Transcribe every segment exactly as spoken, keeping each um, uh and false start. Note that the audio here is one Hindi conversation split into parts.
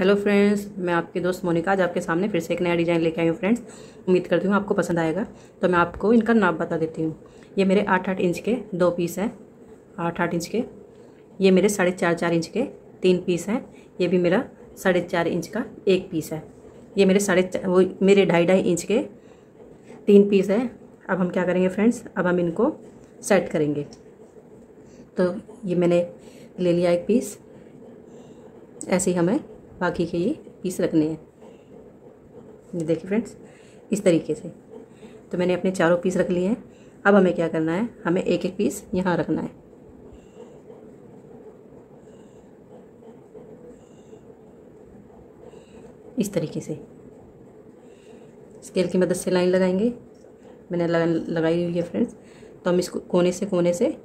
हेलो फ्रेंड्स, मैं आपके दोस्त मोनिका आज आपके सामने फिर से एक नया डिज़ाइन लेके आई हूँ। फ्रेंड्स उम्मीद करती हूँ आपको पसंद आएगा। तो मैं आपको इनका नाप बता देती हूँ। ये मेरे आठ आठ इंच के दो पीस हैं, आठ आठ इंच के। ये मेरे साढ़े चार चार इंच के तीन पीस हैं। ये भी मेरा साढ़े चार इंच का एक पीस है। ये मेरे साढ़े वो मेरे ढाई ढाई इंच के तीन पीस है। अब हम क्या करेंगे फ्रेंड्स, अब हम इनको सेट करेंगे। तो ये मैंने ले लिया एक पीस, ऐसे ही हमें बाकी के ये पीस रखने हैं। ये देखिए फ्रेंड्स, इस तरीके से। तो मैंने अपने चारों पीस रख लिए हैं। अब हमें क्या करना है, हमें एक एक पीस यहाँ रखना है। इस तरीके से स्केल की मदद से लाइन लगाएंगे। मैंने लाइन लगाई हुई है फ्रेंड्स। तो हम इसको कोने से कोने से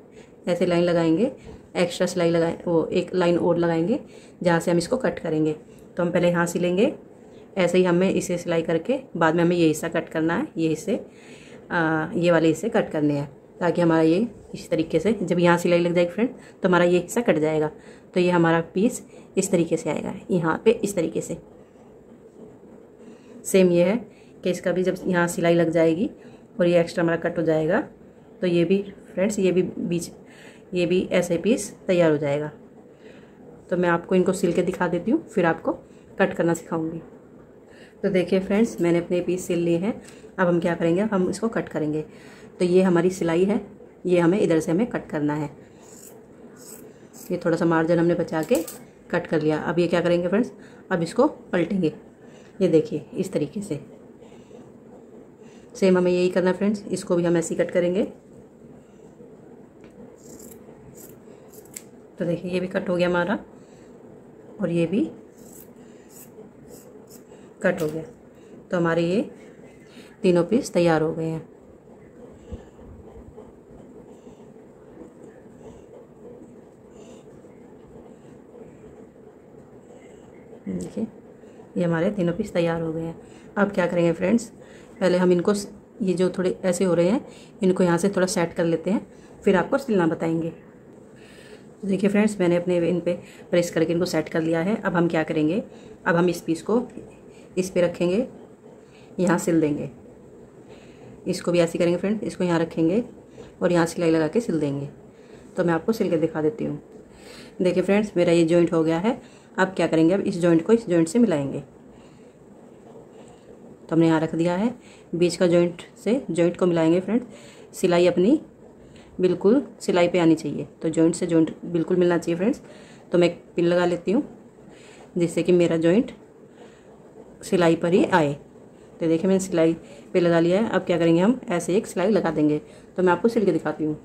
ऐसे लाइन लगाएंगे। एक्स्ट्रा सिलाई लगाए वो एक लाइन और लगाएंगे जहाँ से हम इसको कट करेंगे। तो हम पहले यहाँ सिलेंगे, ऐसे ही हमें इसे सिलाई करके बाद में हमें ये हिस्सा कट करना है। ये हिस्से ये वाले हिस्से कट करने हैं ताकि हमारा ये इस तरीके से जब यहाँ सिलाई लग जाएगी फ्रेंड तो हमारा ये हिस्सा कट जाएगा। तो ये हमारा पीस इस तरीके से आएगा यहाँ पर, इस तरीके से। सेम ये है कि इसका भी जब यहाँ सिलाई लग जाएगी और ये एक्स्ट्रा हमारा कट हो जाएगा तो ये भी फ्रेंड्स ये भी बीच ये भी ऐसे पीस तैयार हो जाएगा। तो मैं आपको इनको सिल के दिखा देती हूँ, फिर आपको कट करना सिखाऊंगी। तो देखिए फ्रेंड्स, मैंने अपने पीस सिल लिए हैं। अब हम क्या करेंगे, हम इसको कट करेंगे। तो ये हमारी सिलाई है, ये हमें इधर से हमें कट करना है। ये थोड़ा सा मार्जिन हमने बचा के कट कर लिया। अब ये क्या करेंगे फ्रेंड्स, अब इसको पलटेंगे। ये देखिए इस तरीके से सेम हमें यही करना है फ्रेंड्स। इसको भी हम ऐसे ही कट करेंगे। तो देखिए ये भी कट हो गया हमारा और ये भी कट हो गया। तो हमारे ये तीनों पीस तैयार हो गए हैं। देखिए ये हमारे तीनों पीस तैयार हो गए हैं। अब क्या करेंगे फ्रेंड्स, पहले हम इनको ये जो थोड़े ऐसे हो रहे हैं इनको यहाँ से थोड़ा सेट कर लेते हैं, फिर आपको सिलना बताएंगे। देखिए फ्रेंड्स, मैंने अपने इन पे प्रेस करके इनको सेट कर लिया है। अब हम क्या करेंगे, अब हम इस पीस को इस पे रखेंगे, यहाँ सिल देंगे। इसको भी ऐसे करेंगे फ्रेंड्स, इसको यहाँ रखेंगे और यहाँ सिलाई लगा के सिल देंगे। तो मैं आपको सिल के दिखा देती हूँ। देखिए फ्रेंड्स, मेरा ये जॉइंट हो गया है। अब क्या करेंगे, अब इस जॉइंट को इस जॉइंट से मिलाएंगे। तो हमने यहाँ रख दिया है, बीच का जॉइंट से जॉइंट को मिलाएंगे फ्रेंड्स। सिलाई अपनी बिल्कुल सिलाई पे आनी चाहिए, तो जॉइंट से जॉइंट बिल्कुल मिलना चाहिए फ्रेंड्स। तो मैं एक पिन लगा लेती हूँ जिससे कि मेरा जॉइंट सिलाई पर ही आए। तो देखिए मैंने सिलाई पे लगा लिया है। अब क्या करेंगे, हम ऐसे एक सिलाई लगा देंगे। तो मैं आपको सिल के दिखाती हूँ।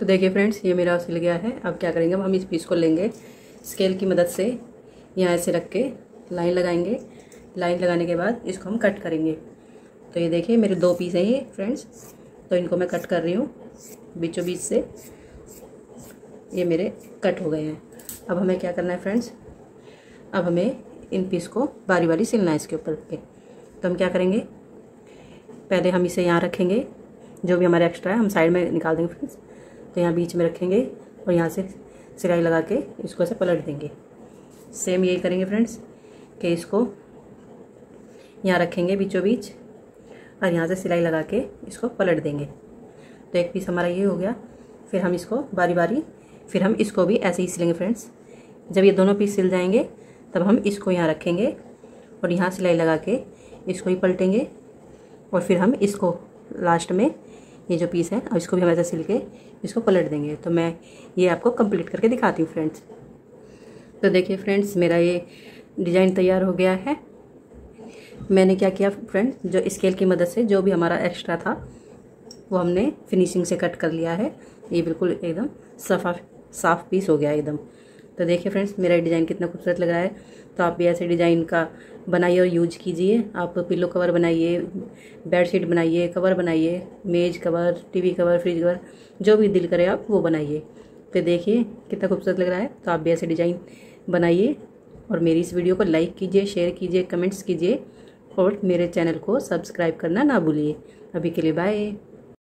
तो देखिए फ्रेंड्स, ये मेरा सिल गया है। अब क्या करेंगे, हम इस पीस को लेंगे, स्केल की मदद से यहाँ ऐसे रख के लाइन लगाएंगे। लाइन लगाने के बाद इसको हम कट करेंगे। तो ये देखिए मेरे दो पीस हैं ये फ्रेंड्स। तो इनको मैं कट कर रही हूँ बीचों बीच से। ये मेरे कट हो गए हैं। अब हमें क्या करना है फ्रेंड्स, अब हमें इन पीस को बारी बारी सिलना है इसके ऊपर के। तो हम क्या करेंगे, पहले हम इसे यहाँ रखेंगे, जो भी हमारा एक्स्ट्रा है हम साइड में निकाल देंगे फ्रेंड्स। तो यहाँ बीच में रखेंगे और यहाँ से सिलाई लगा के इसको ऐसे पलट देंगे। सेम यही करेंगे फ्रेंड्स कि इसको यहाँ रखेंगे बीचों बीच और यहाँ से सिलाई लगा के इसको पलट देंगे। तो एक पीस हमारा ये हो गया। फिर हम इसको बारी बारी फिर हम इसको भी ऐसे ही सिलेंगे फ्रेंड्स। जब ये दोनों पीस सिल जाएंगे तब हम इसको यहाँ रखेंगे और यहाँ सिलाई लगा के इसको ही पलटेंगे। और फिर हम इसको लास्ट में ये जो पीस है अब इसको भी हम ऐसे सिल के इसको पलट देंगे। तो मैं ये आपको कंप्लीट करके दिखाती हूँ फ्रेंड्स। तो देखिए फ्रेंड्स, मेरा ये डिज़ाइन तैयार हो गया है। मैंने क्या किया फ्रेंड्स, जो स्केल की मदद से जो भी हमारा एक्स्ट्रा था वो हमने फिनिशिंग से कट कर लिया है। ये बिल्कुल एकदम साफ साफ पीस हो गया एकदम। तो देखिए फ्रेंड्स, मेरा डिज़ाइन कितना खूबसूरत लग रहा है। तो आप भी ऐसे डिज़ाइन का बनाइए और यूज कीजिए। आप पिलो कवर बनाइए, बेडशीट बनाइए, कवर बनाइए, मेज cover, TV cover, fridge cover, जो भी दिल करे आप वो बनाइए। तो देखिए कितना खूबसूरत लग रहा है। तो आप भी ऐसे डिज़ाइन बनाइए और मेरी इस वीडियो को लाइक कीजिए, शेयर कीजिए, कमेंट्स कीजिए और मेरे चैनल को सब्सक्राइब करना ना भूलिए। अभी के लिए बाय।